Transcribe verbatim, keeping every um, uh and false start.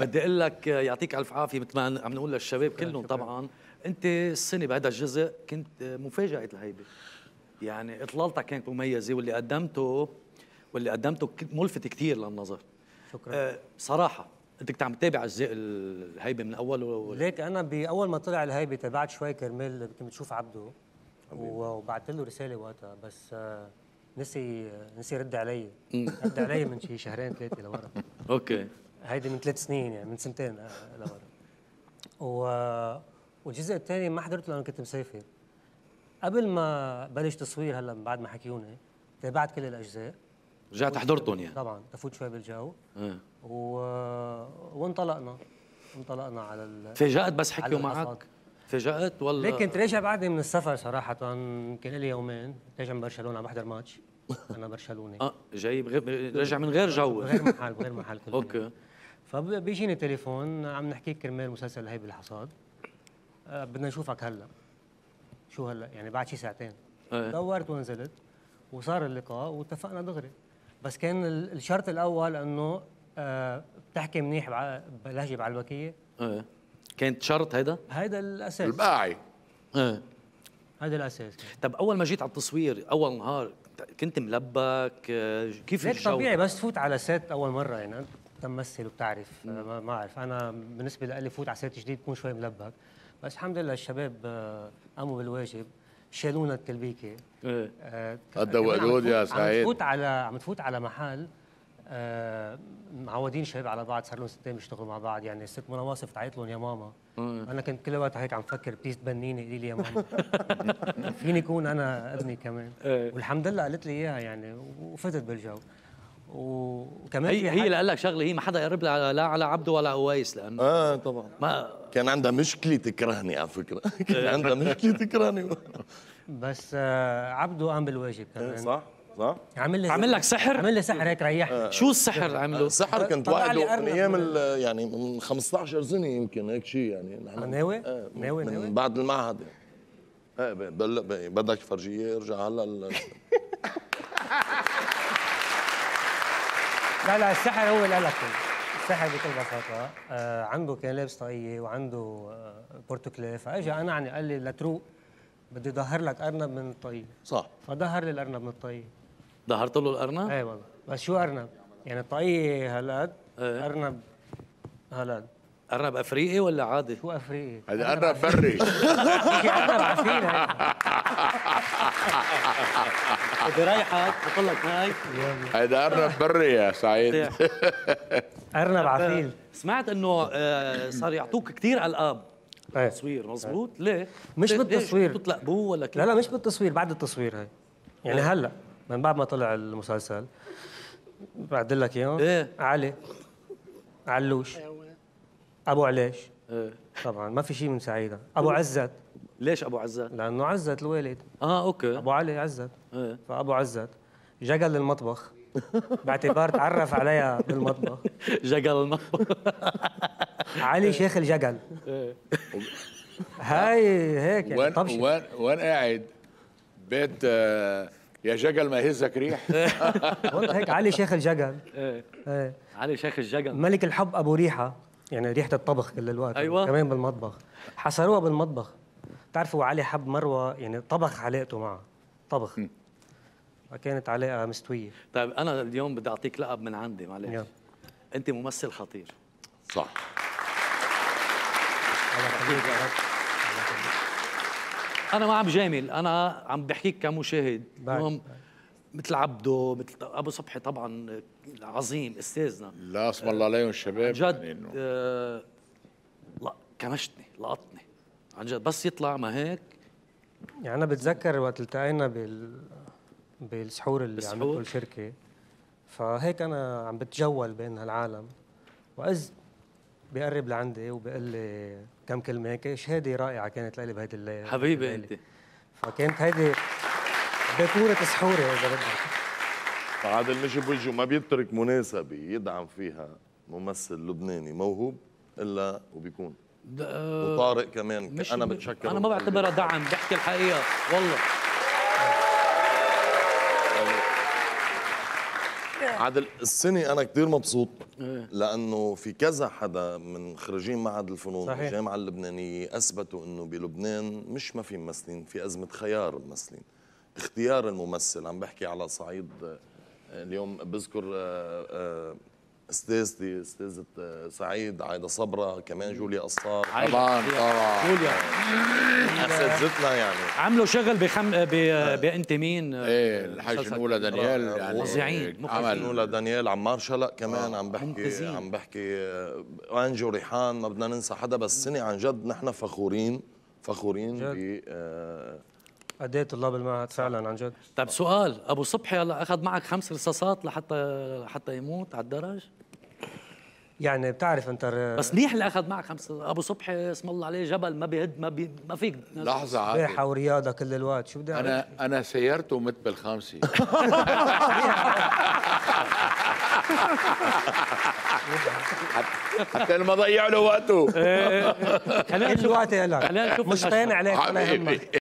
بدي اقول لك يعطيك الف عافيه مثل ما عم نقول للشباب كلهم. طبعا انت السنه بهذا الجزء كنت مفاجاه الهيبه، يعني اطلالتك كانت مميزه، واللي قدمته واللي قدمته ملفت كثير للنظر. شكرا. أه صراحه انت كنت عم تتابع اجزاء الهيبه من اول و... ليك انا باول ما طلع الهيبه تابعت شوي كرمال كنت بشوف عبده وبعثت له رساله وقتها، بس نسي نسي رد علي رد علي من شي شهرين ثلاثه لورا. اوكي. هيدي من ثلاث سنين يعني من سنتين لورا. و والجزء الثاني ما حضرته لانه كنت مسافر. قبل ما بلش تصوير هلا بعد ما حكيوني تابعت كل الاجزاء، رجعت حضرتهم يعني طبعا تفوت شوي بالجو. اه و... وانطلقنا انطلقنا على ال... تفاجأت بس حكيوا معك؟ تفاجأت ولا؟ ليك كنت راجع بعدني من السفر صراحة، كان لي يومين راجع من برشلونة عم بحضر ماتش، أنا برشلوني. اه جاي بغير راجع من غير جو غير محل غير محل كله. اوكي. فبيجيني تليفون عم نحكيك كرمال مسلسل الهيبة الحصاد، آه بدنا نشوفك هلا. شو هلا؟ يعني بعد شي ساعتين. ايه. دورت ونزلت وصار اللقاء واتفقنا دغري، بس كان الشرط الأول إنه آه بتحكي منيح بلهجة بعلبكية. ايه. كانت شرط هيدا؟ هيدا الأساس الباعي. ايه هيدا الأساس. طب أول ما جيت على التصوير أول نهار كنت ملبك كيف الجو؟ طبيعي بس تفوت على سيت أول مرة، يعني أنت بتمثل وبتعرف. ما بعرف أنا بالنسبة لي فوت على سيت جديد بكون شوي ملبك، بس الحمد لله الشباب قاموا بالواجب شالونا التلبيكة. ايه قدوا يا سعيد. عم تفوت على عم تفوت على محل آه معودين شباب على بعض، صار لهم سنتين بيشتغلوا مع بعض، يعني الست منى واصف تعيط لهم يا ماما. مم. انا كنت كل وقت هيك عم فكر بليز تبنيني قولي لي يا ماما فيني يكون انا ابني كمان. ايه. والحمد لله قالت لي اياها يعني وفتت بالجو. وكمان هي هي لقلك شغله، هي ما حدا يقرب لها لا على عبده ولا اويس، لانه اه طبعا ما كان عندها مشكله تكرهني على فكره كان عندها مشكله تكرهني بس آه عبده قام بالواجب كمان. صح صح. عمل لي عمل لك سحر؟ عمل لي سحر هيك ريحني. آه. شو السحر اللي عمله؟ السحر كنت واعد من ايام يعني من خمسطعش سنه يمكن هيك شيء، يعني نحن ناوي؟ آه ناوي ناوي من بعد المعهد. ايه بدك تفرجيه ارجع هلا لا لا السحر هو اللي قال لك السحر بكل بساطه. آه عنده كان لابس طاقيه وعنده آه بورتوكليه، فاجى انا يعني قال لي لتروق بدي ظهر لك ارنب من الطاقيه. صح. فظهر لي الارنب من الطاقيه. ظهرت له الارنب؟ اي والله. بس شو ارنب؟ يعني الطاقيه هالقد. ايه. ارنب هالقد. ارنب افريقي ولا عادي؟ شو افريقي؟ هذا ارنب بري. ارنب عفين هيك. بدي ريحك بقول لك هاي. هذا ارنب بري يا سعيد. ارنب عفين. سمعت انه صار يعطوك كثير القاب. ايه. تصوير مضبوط؟ ليه؟ مش بالتصوير. بتلقبوه ولا كيف؟ لا لا مش بالتصوير، بعد التصوير هاي. يعني هلا من بعد ما طلع المسلسل بعد لك اياه. ايه. علي علوش ابو علاش. ايه. طبعا ما في شيء من سعيده. ابو عزت. ليش ابو عزت؟ لانه عزت الوالد. اه اوكي. ابو علي عزت. ايه. فابو عزت جقل للمطبخ باعتبار تعرف عليها بالمطبخ. جقل المطبخ علي شيخ الجقل. ايه. هاي هيك يعني طبشه. وين وين قاعد؟ بيت آه يا جقل ما يهزك ريح. هيك علي شيخ الجقل. ايه. ايه علي شيخ الجقل ملك الحب ابو ريحه، يعني ريحه الطبخ كل الوقت. أيوة. كمان بالمطبخ حصروها بالمطبخ. بتعرفوا علي حب مروه، يعني طبخ علاقته معها طبخ. م. كانت علاقه مستويه. طيب انا اليوم بدي اعطيك لقب من عندي معلش. انت ممثل خطير. صح. أنا ما عم جامل، أنا عم بحكيك كمشاهد. اليوم مثل عبده مثل أبو صبحي طبعاً عظيم أستاذنا. لا اسم الله عليهم الشباب. عن جد يعني آه لا كمشتني لقطني عن جد، بس يطلع ما هيك. يعني أنا بتذكر وقت التقينا بال بالسحور اللي عملته الشركة، فهيك أنا عم بتجول بين هالعالم وإذ بيقرب لعندي وبيقول لي كم كلمه هيك. شهاده رائعه كانت لي بهيدي الليله حبيبي انت. فكانت هيدي باتوره سحوره اذا بدك. فعادل مشي بوجهه ما بيترك مناسبه يدعم فيها ممثل لبناني موهوب الا وبيكون. وطارق كمان انا بتشكر. انا ما بعتبرها دعم، بحكي الحقيقه والله. عادل السنه انا كثير مبسوط لانه في كذا حدا من خريجين معهد الفنون بالجامعه اللبنانيه اثبتوا انه بلبنان مش ما في ممثلين، في ازمه خيار ممثلين، اختيار الممثل. عم بحكي على صعيد اليوم بذكر استاذتي استاذه سعيد عايده صبره، كمان جوليا قصار طبعا طبعا جوليا اساتذتنا يعني عملوا شغل بخم بانت مين ايه الحاج نولا دانيال يعني موزعين عمل نولا دانيال عمار شلق كمان آه. عم بحكي ممتزين. عم بحكي انجو ريحان، ما بدنا ننسى حدا، بس سنة عن جد نحن فخورين فخورين ب أداة طلاب المعهد فعلا عن جد. طيب سؤال، أبو صبحي هلا أخذ معك خمس رصاصات لحتى حتى يموت على الدرج؟ يعني بتعرف أنت بس منيح اللي أخذ معك خمس. أبو صبحي اسم الله عليه جبل ما بيهد ما بي ما فيك لحظة عادي بيحة ورياضة كل الوقت، شو بدي أعمل؟ أنا أنا سيارته مت بالخمسة حتى ما ضيع له وقته. خلينا نشوف وقتي هلا، مش طاينة عليك أنا همك.